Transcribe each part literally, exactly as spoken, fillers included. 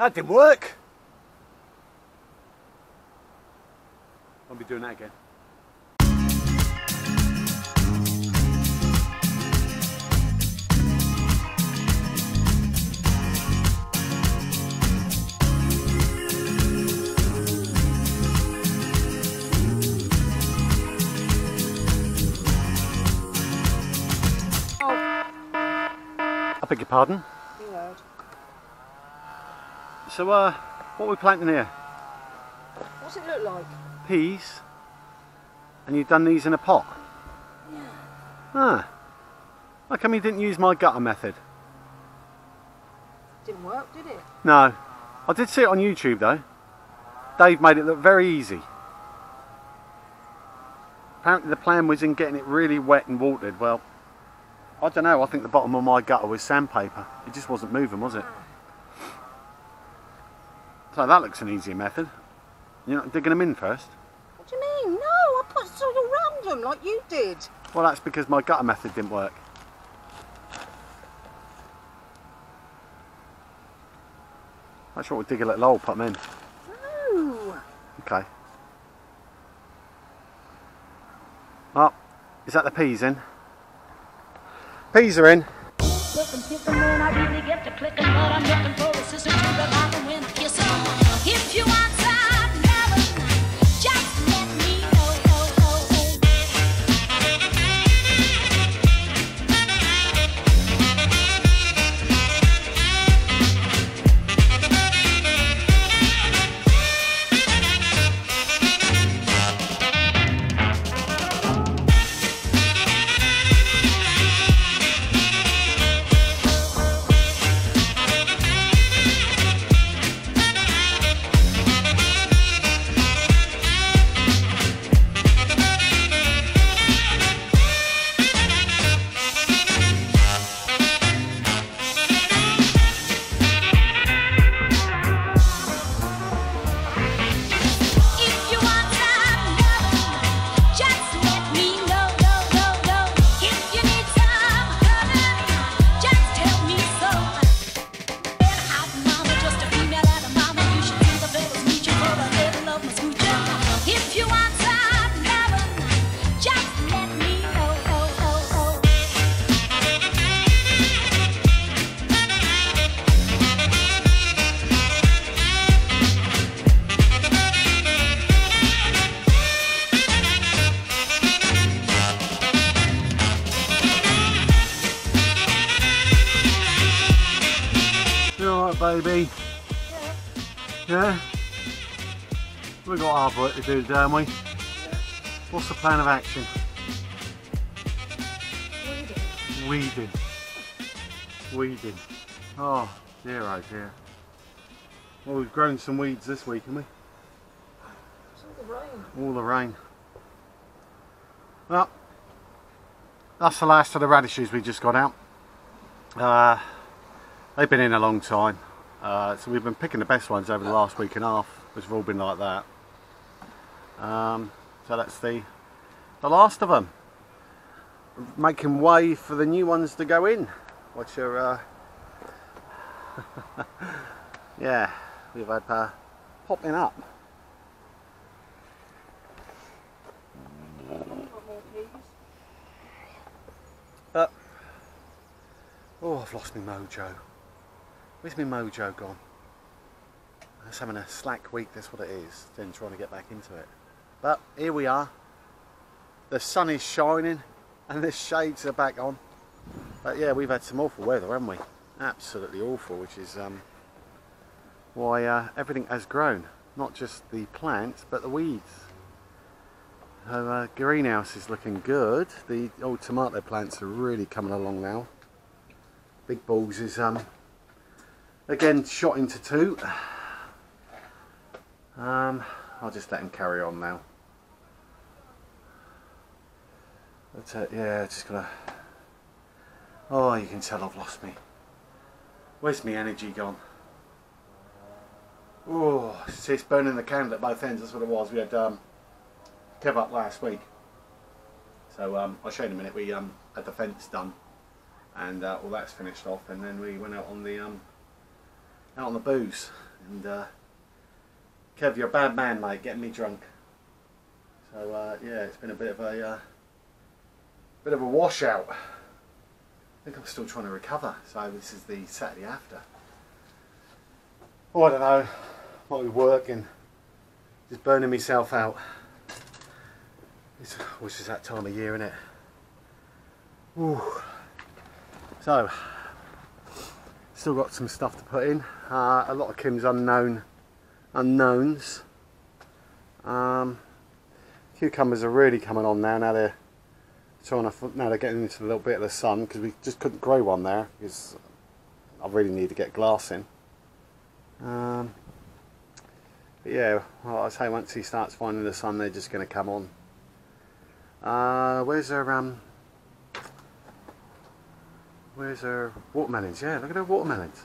That didn't work. I'll be doing that again. Beg your pardon? You heard. So, uh, what are we planting here? What's it look like? Peas. And you've done these in a pot? Yeah. Ah. How come you didn't use my gutter method? Didn't work, did it? No. I did see it on YouTube though. Dave made it look very easy. Apparently the plan was in getting it really wet and watered. Well, I don't know, I think the bottom of my gutter was sandpaper. It just wasn't moving, was it? So that looks an easier method. You're not digging them in first? What do you mean? No, I put sort of random like you did. Well, that's because my gutter method didn't work. I thought we'd dig a little hole, put them in. No. Okay. Well, is that the peas in? Peas are in. Baby. Yeah. Yeah? We've got hard work to do, don't we? Yeah. What's the plan of action? Weeding. Weeding. Weeding. Oh, dear oh dear. Well, we've grown some weeds this week, haven't we? It's all the rain. All the rain. Well, that's the last of the radishes we just got out. Uh, they've been in a long time. Uh, so we've been picking the best ones over the last week and a half, which have all been like that. Um, so that's the the last of them. Making way for the new ones to go in, which are uh, yeah, we've had uh, popping up. Uh, oh, I've lost my mojo. Where's my mojo gone? I was having a slack week, that's what it is, then trying to get back into it. But here we are. The sun is shining and the shades are back on. But yeah, we've had some awful weather, haven't we? Absolutely awful, which is um, why uh, everything has grown. Not just the plants, but the weeds. Her uh, greenhouse is looking good. The old tomato plants are really coming along now. Big Balls is... Um, Again, shot into two. Um, I'll just let him carry on now. But, uh, yeah, just gonna... Oh, you can tell I've lost me. Where's my energy gone? Oh, see, it's burning the candle at both ends. That's what it was. We had um, Kev up last week. So um, I'll show you in a minute. We um, had the fence done. And uh, all that's finished off. And then we went out on the... Um, out on the booze and uh, Kev, you're a bad man, mate, getting me drunk. So uh, yeah, it's been a bit of a uh, bit of a washout. I think I'm still trying to recover. So this is the Saturday after. Oh, I don't know. Might be working, just burning myself out. It's, which is that time of year, isn't it? Ooh. So, still got some stuff to put in. Uh, a lot of Kim's unknown unknowns. Um, cucumbers are really coming on now. Now they're trying to, now they're getting into a little bit of the sun, because we just couldn't grow one there because I really need to get glass in. Um, but yeah, well, I say once he starts finding the sun, they're just going to come on. Uh, where's her um? Where's her watermelons? Yeah, look at her watermelons.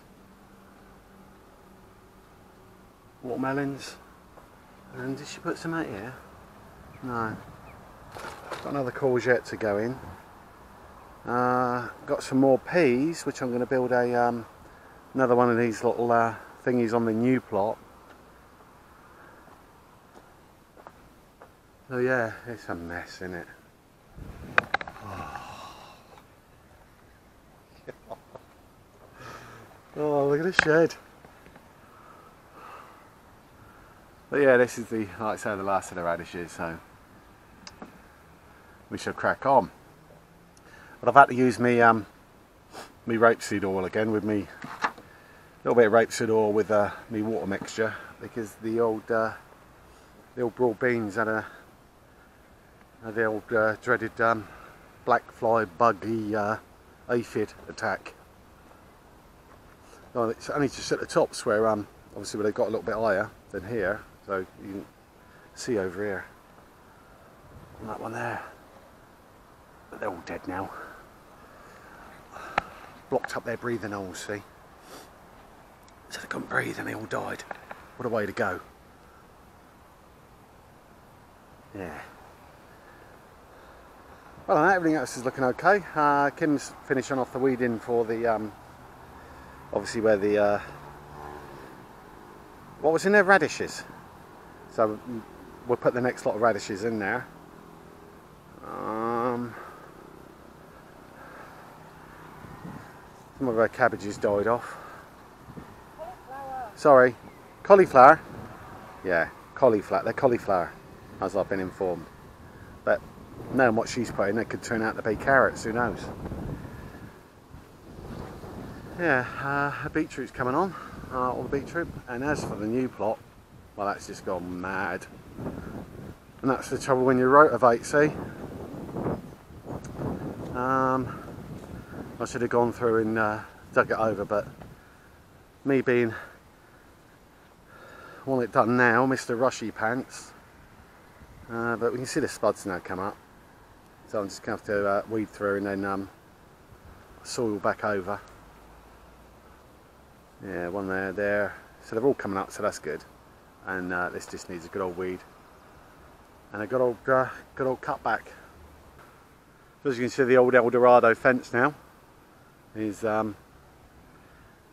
Watermelons. And did she put some out here? No. Got another courgette to go in. Uh, got some more peas, which I'm going to build a um, another one of these little uh, thingies on the new plot. Oh yeah, it's a mess, isn't it? Oh, oh look at this shed. But yeah, this is the, like I say, the last of the radishes, so we shall crack on. But I've had to use me um me rapeseed oil again, with me little bit of rapeseed oil with uh, me water mixture, because the old uh, the old broad beans had a the old uh, dreaded um, black fly buggy uh, aphid attack. Well, it's only just at the tops where um, obviously where they've got a little bit higher than here, so you can see over here and that one there, but they're all dead now. Blocked up their breathing holes, see, so they couldn't breathe and they all died. What a way to go. Yeah. Well, and everything else is looking okay. Uh, Kim's finishing off the weeding for the, um, obviously where the, uh, what was in there? Radishes. So we'll put the next lot of radishes in there. Um, some of our cabbages died off. Cauliflower. Sorry, cauliflower. Yeah, cauliflower. They're cauliflower, as I've been informed. But knowing what she's putting, it could turn out to be carrots, who knows. Yeah, uh, her beetroot's coming on, uh, all the beetroot. And as for the new plot, well, that's just gone mad. And that's the trouble when you rotivate, see. Um, I should have gone through and uh, dug it over, but me being, want it done now, Mister Rushy Pants. Uh, but we can see the spuds now come up, so I'm just going to have to uh, weed through and then um, soil back over. Yeah, one there, there. So they're all coming up, so that's good. And uh, this just needs a good old weed and a good old, uh, good old cutback. So as you can see, the old El Dorado fence now is um,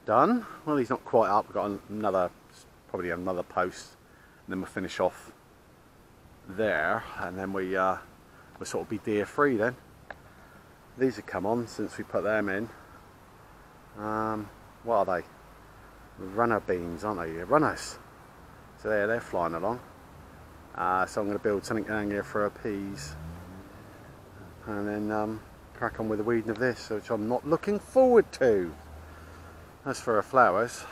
done. Well, he's not quite up. We've got another, probably another post, and then we'll finish off there, and then we uh, we'll sort of be deer free then. These have come on since we put them in. Um, what are they? Runner beans, aren't they? Runners. So there, they're flying along. Uh, so I'm going to build something down here for our peas, and then um, crack on with the weeding of this, which I'm not looking forward to. As for our flowers,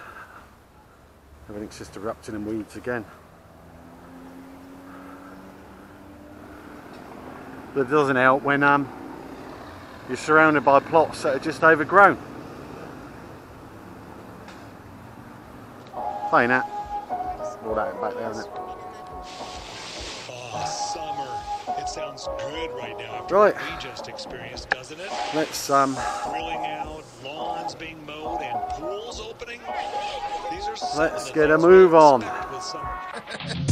everything's just erupting in weeds again. But it doesn't help when um, you're surrounded by plots that are just overgrown. Saying that, all that back there, isn't it? Oh, summer! It sounds good right now. Right. We just experienced, doesn't it? Let's um. Grilling out, lawns being mowed, and pools opening. These are some. Let's get a move on.